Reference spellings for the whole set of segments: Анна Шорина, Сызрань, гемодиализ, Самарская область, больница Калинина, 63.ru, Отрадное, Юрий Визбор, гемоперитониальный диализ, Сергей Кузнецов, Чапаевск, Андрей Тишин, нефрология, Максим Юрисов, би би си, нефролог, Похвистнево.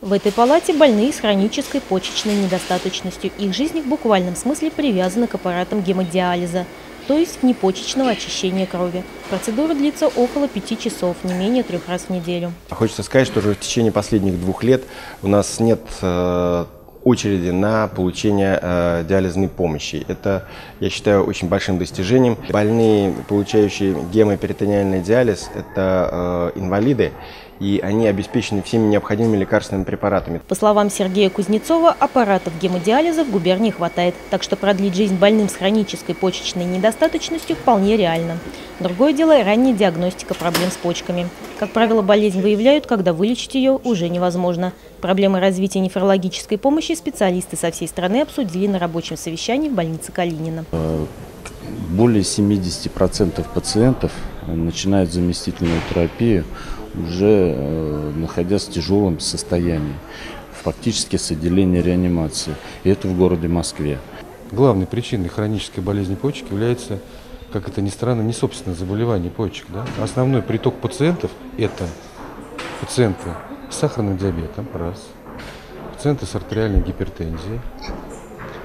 В этой палате больные с хронической почечной недостаточностью. Их жизнь в буквальном смысле привязана к аппаратам гемодиализа, то есть внепочечного очищения крови. Процедура длится около 5 часов, не менее 3 раз в неделю. Хочется сказать, что уже в течение последних 2 лет у нас нет очереди на получение диализной помощи. Это, я считаю, очень большим достижением. Больные, получающие гемоперитониальный диализ, это инвалиды, и они обеспечены всеми необходимыми лекарственными препаратами. По словам Сергея Кузнецова, аппаратов гемодиализа в губернии хватает, так что продлить жизнь больным с хронической почечной недостаточностью вполне реально. Другое дело – ранняя диагностика проблем с почками. Как правило, болезнь выявляют, когда вылечить ее уже невозможно. Проблемы развития нефрологической помощи специалисты со всей страны обсудили на рабочем совещании в больнице Калинина. Более 70% пациентов начинают заместительную терапию, уже находясь в тяжелом состоянии, фактически с отделения реанимации. И это в городе Москве. Главной причиной хронической болезни почек является, как это ни странно, не собственное заболевание почек. Да? Основной приток пациентов – это пациенты с сахарным диабетом, раз, пациенты с артериальной гипертензией,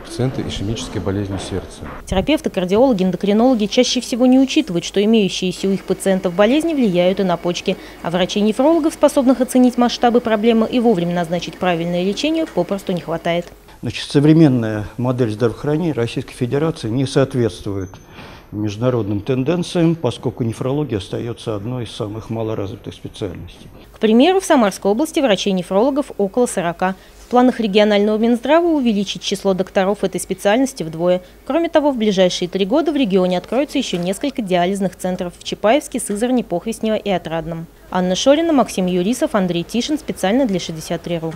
пациенты ишемической болезнью сердца. Терапевты, кардиологи, эндокринологи чаще всего не учитывают, что имеющиеся у их пациентов болезни влияют и на почки. А врачей-нефрологов, способных оценить масштабы проблемы и вовремя назначить правильное лечение, попросту не хватает. Значит, современная модель здравоохранения Российской Федерации не соответствует международным тенденциям, поскольку нефрология остается одной из самых малоразвитых специальностей. К примеру, в Самарской области врачей-нефрологов около 40. В планах регионального Минздрава увеличить число докторов этой специальности вдвое. Кроме того, в ближайшие 3 года в регионе откроются еще несколько диализных центров в Чапаевске, Сызрани, Похвистнево и Отрадном. Анна Шорина, Максим Юрисов, Андрей Тишин. Специально для 63.ru.